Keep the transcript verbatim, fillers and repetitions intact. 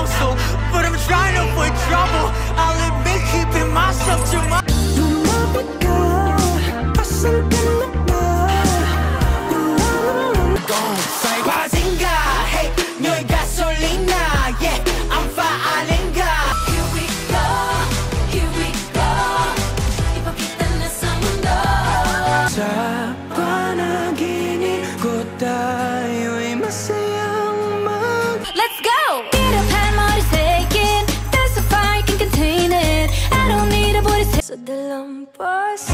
counsel, but I'm trying to avoid trouble. I'll admit keeping myself to my Let's go! Get up, I'm already taken. There's a fire, you can contain it. I don't need a body. So the lump was